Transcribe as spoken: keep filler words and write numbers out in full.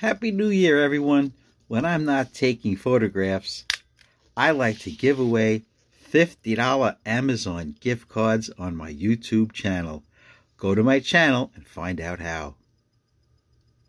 Happy New Year, everyone. When I'm not taking photographs, I like to give away fifty dollar Amazon gift cards on my YouTube channel. Go to my channel and find out how.